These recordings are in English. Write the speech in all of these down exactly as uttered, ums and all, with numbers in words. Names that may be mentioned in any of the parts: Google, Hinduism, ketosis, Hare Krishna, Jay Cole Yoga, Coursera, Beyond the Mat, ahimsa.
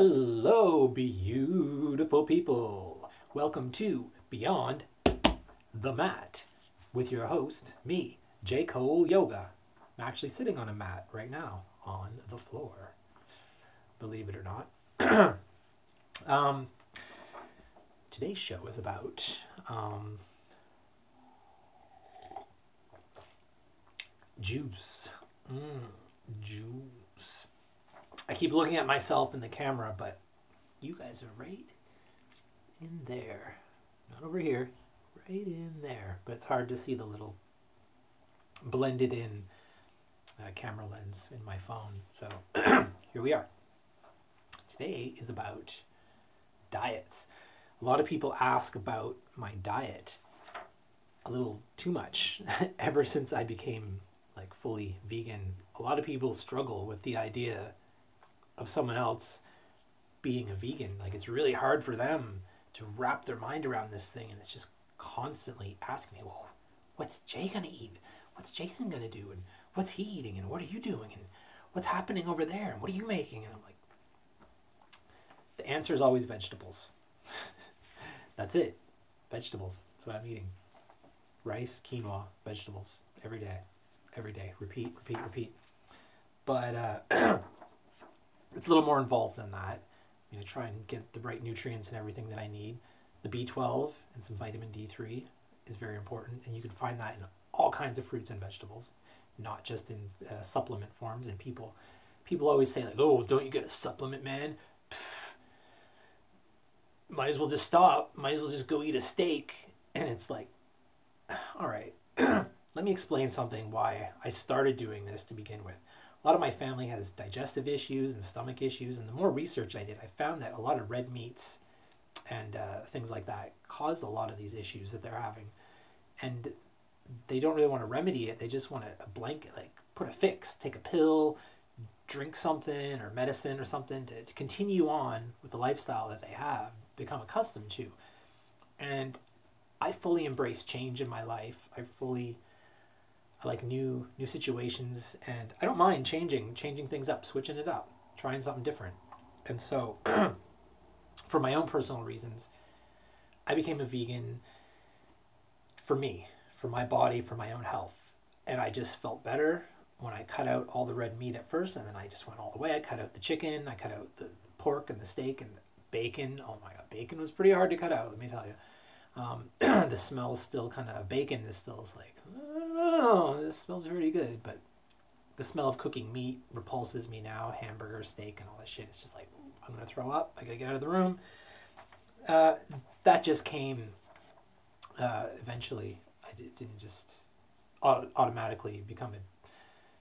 Hello, beautiful people. Welcome to Beyond the Mat with your host, me, Jay Cole Yoga. I'm actually sitting on a mat right now on the floor, believe it or not. um, today's show is about um, juice. Mm, juice. I keep looking at myself in the camera, but you guys are right in there. Not over here, right in there. But it's hard to see the little blended in uh, camera lens in my phone. So here we are. Today is about diets. A lot of people ask about my diet a little too much ever since I became like fully vegan. A lot of people struggle with the idea of someone else being a vegan. Like, it's really hard for them to wrap their mind around this thing, and it's just constantly asking me, well, what's Jay gonna eat? What's Jason gonna do? And what's he eating? And what are you doing? And what's happening over there? And what are you making? And I'm like, the answer is always vegetables. That's it. Vegetables. That's what I'm eating. Rice, quinoa, vegetables. Every day. Every day. Repeat, repeat, repeat. But, uh... it's a little more involved than that. I'm going to try and get the right nutrients and everything that I need. The B twelve and some vitamin D three is very important, and you can find that in all kinds of fruits and vegetables, not just in uh, supplement forms. And people people always say, like, oh, don't you get a supplement, man? Pfft. Might as well just stop. Might as well just go eat a steak. And it's like, all right, let me explain something why I started doing this to begin with. A lot of my family has digestive issues and stomach issues, and the more research I did, I found that a lot of red meats and uh, things like that caused a lot of these issues that they're having, and they don't really want to remedy it. They just want a, a blanket, like, put a fix, take a pill, drink something or medicine or something to, to continue on with the lifestyle that they have become accustomed to. And I fully embrace change in my life. I fully... I like new new situations, and I don't mind changing, changing things up, switching it up, trying something different. And so for my own personal reasons, I became a vegan for me, for my body, for my own health. And I just felt better when I cut out all the red meat at first, and then I just went all the way. I cut out the chicken, I cut out the pork and the steak and the bacon. Oh my God, bacon was pretty hard to cut out, let me tell you. Um, the smell still kind of, bacon is still is like, oh, this smells really good, but the smell of cooking meat repulses me now. Hamburger, steak, and all that shit. It's just like, I'm going to throw up. I got to get out of the room. Uh, that just came uh, eventually. I did, it didn't just auto automatically become a,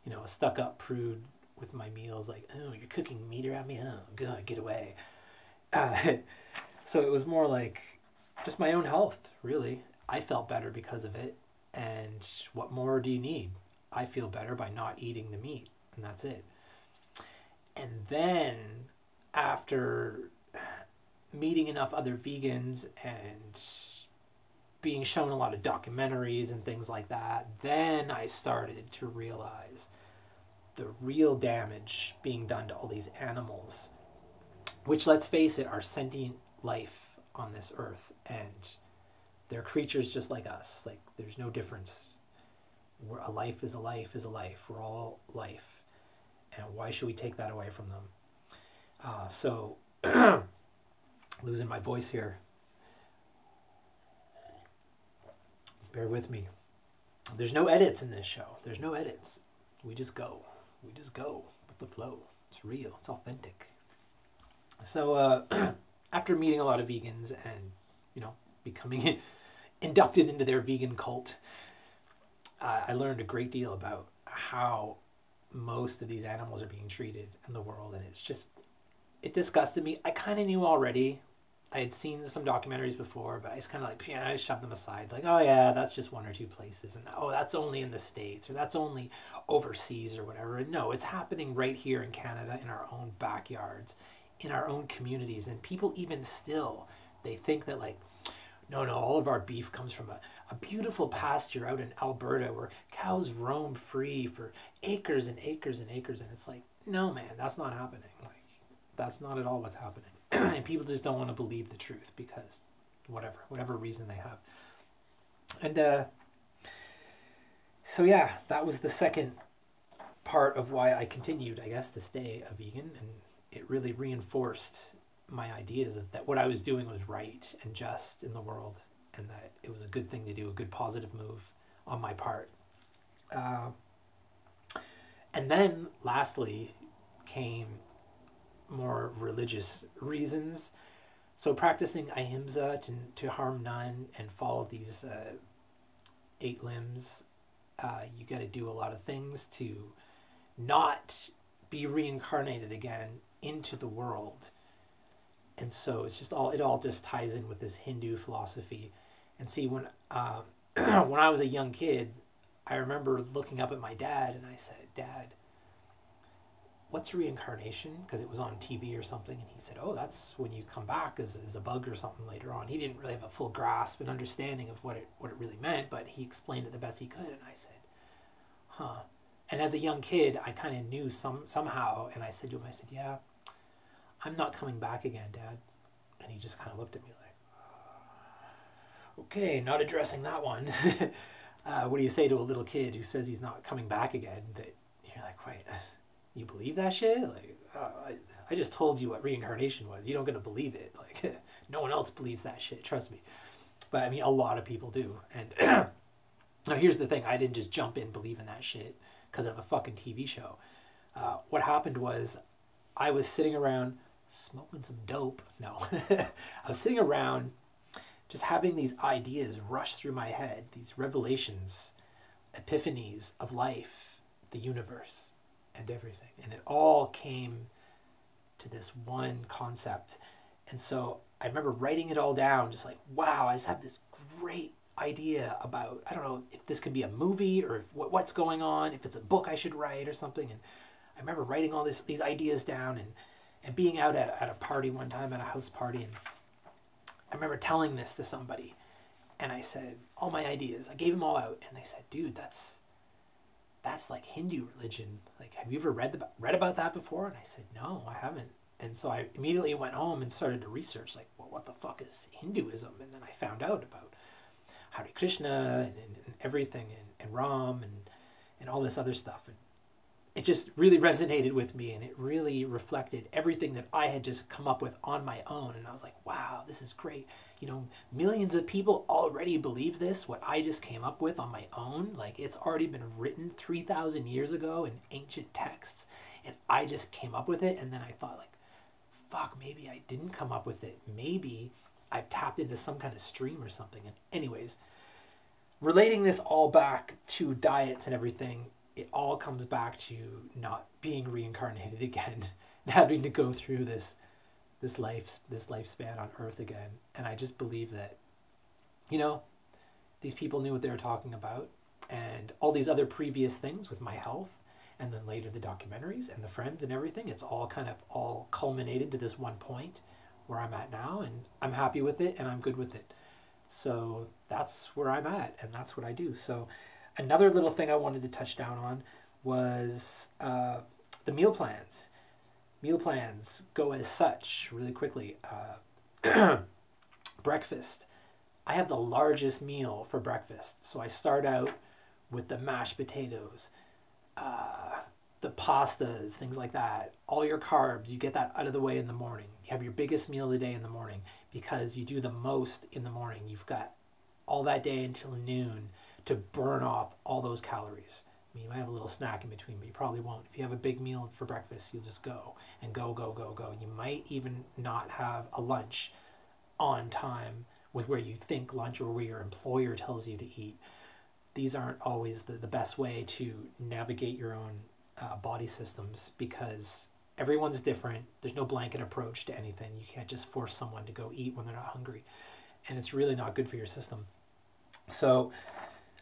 you know, a stuck-up prude with my meals. Like, oh, you're cooking meat around me? Oh, God, get away. Uh, so it was more like just my own health, really. I felt better because of it. And what more do you need? I feel better by not eating the meat, and that's it. And then after meeting enough other vegans and being shown a lot of documentaries and things like that, then I started to realize the real damage being done to all these animals, which, let's face it, are sentient life on this earth, and they're creatures just like us. Like, there's no difference. We're, a life is a life is a life. We're all life. And why should we take that away from them? Uh, so, losing my voice here. Bear with me. There's no edits in this show. There's no edits. We just go. We just go with the flow. It's real. It's authentic. So, uh, after meeting a lot of vegans and, you know, becoming inducted into their vegan cult, uh, I learned a great deal about how most of these animals are being treated in the world, and it's just, it disgusted me. I kind of knew already. I had seen some documentaries before, but I just kind of like, yeah, I shoved them aside. Like, oh yeah, that's just one or two places, and oh, that's only in the States, or that's only overseas, or whatever. And no, it's happening right here in Canada, in our own backyards, in our own communities. And people, even still, they think that, like, No, no, all of our beef comes from a, a beautiful pasture out in Alberta where cows roam free for acres and acres and acres. And it's like, no, man, that's not happening. Like, That's not at all what's happening. And people just don't want to believe the truth because whatever, whatever reason they have. And uh, so yeah, that was the second part of why I continued, I guess, to stay a vegan. And it really reinforced my ideas of that what I was doing was right and just in the world, and that it was a good thing to do, a good positive move on my part. Uh, and then lastly came more religious reasons. So practicing ahimsa, to, to harm none and follow these uh, eight limbs, uh, you got to do a lot of things to not be reincarnated again into the world. And so it's just all, it all just ties in with this Hindu philosophy. And see, when, um, when I was a young kid, I remember looking up at my dad and I said, "Dad, what's reincarnation?" Because it was on T V or something. And he said, "Oh, that's when you come back as, as a bug or something later on." He didn't really have a full grasp and understanding of what it, what it really meant, but he explained it the best he could. And I said, huh. And as a young kid, I kind of knew some somehow. And I said to him, I said, "Yeah, I'm not coming back again, Dad." And he just kind of looked at me like, okay, not addressing that one. Uh, what do you say to a little kid who says he's not coming back again? That you're like, wait, you believe that shit? Like, uh, I, I just told you what reincarnation was. You don't gonna believe it. Like, no one else believes that shit, trust me. But I mean, a lot of people do. And now here's the thing. I didn't just jump in believing that shit because of a fucking T V show. Uh, what happened was I was sitting around smoking some dope. No, I was sitting around just having these ideas rush through my head, these revelations, epiphanies of life, the universe, and everything. And it all came to this one concept. And so I remember writing it all down, just like, wow, I just have this great idea about, I don't know if this could be a movie or if, what, what's going on, if it's a book I should write or something. And I remember writing all this, these ideas down and, and being out at, at a party one time, at a house party, and I remember telling this to somebody, and I said, all my ideas, I gave them all out, and they said, "Dude, that's that's like Hindu religion. Like, have you ever read, the, read about that before?" And I said, "No, I haven't." And so I immediately went home and started to research, like, well, what the fuck is Hinduism? And then I found out about Hare Krishna and, and, and everything, and, and Ram, and, and all this other stuff. And it just really resonated with me, and it really reflected everything that I had just come up with on my own. And I was like, wow, this is great. You know, millions of people already believe this, what I just came up with on my own. Like, it's already been written three thousand years ago in ancient texts, and I just came up with it. And then I thought, like, fuck, maybe I didn't come up with it. Maybe I've tapped into some kind of stream or something. And anyways, relating this all back to diets and everything, it all comes back to not being reincarnated again and having to go through this this life this lifespan on earth again. And I just believe that, you know, these people knew what they were talking about, and all these other previous things with my health, and then later the documentaries and the friends and everything, it's all kind of all culminated to this one point where I'm at now, and I'm happy with it and I'm good with it. So that's where I'm at, and that's what I do. So another little thing I wanted to touch down on was uh, the meal plans. Meal plans go as such, really quickly. Uh, breakfast. I have the largest meal for breakfast. So I start out with the mashed potatoes, uh, the pastas, things like that. All your carbs, you get that out of the way in the morning. You have your biggest meal of the day in the morning because you do the most in the morning. You've got all that day until noon to burn off all those calories. I mean, you might have a little snack in between, but you probably won't. If you have a big meal for breakfast, you'll just go and go, go, go, go. You might even not have a lunch on time with where you think lunch or where your employer tells you to eat. These aren't always the, the best way to navigate your own uh, body systems, because everyone's different. There's no blanket approach to anything. You can't just force someone to go eat when they're not hungry. And it's really not good for your system. So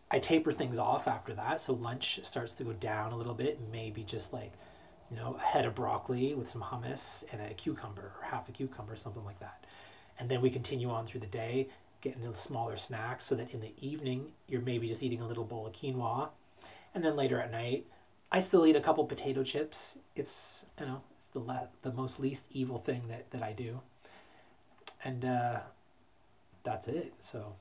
I taper things off after that. So lunch starts to go down a little bit, maybe just like, you know, a head of broccoli with some hummus and a cucumber, or half a cucumber, something like that. And then we continue on through the day, getting into smaller snacks, so that in the evening, you're maybe just eating a little bowl of quinoa. And then later at night, I still eat a couple potato chips. It's, you know, it's the la the most least evil thing that, that I do. And uh, that's it. So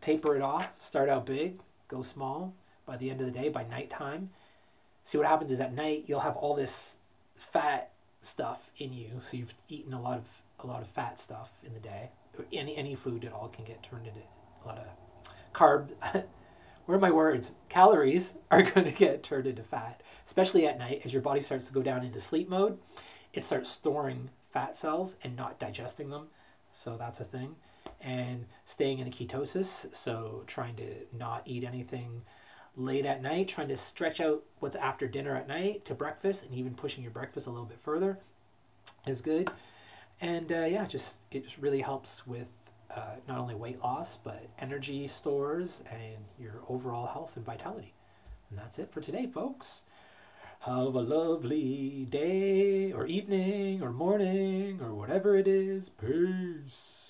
taper it off, start out big, go small. By the end of the day, by nighttime, see what happens is at night you'll have all this fat stuff in you. So you've eaten a lot of a lot of fat stuff in the day. Any any food at all can get turned into a lot of carb. Where are my words? Calories are going to get turned into fat, especially at night as your body starts to go down into sleep mode. It starts storing fat cells and not digesting them. So that's a thing. And staying in a ketosis, so trying to not eat anything late at night, trying to stretch out what's after dinner at night to breakfast, and even pushing your breakfast a little bit further is good. And uh, yeah, just it just really helps with uh, not only weight loss, but energy stores and your overall health and vitality. And that's it for today, folks. Have a lovely day or evening or morning or whatever it is. Peace.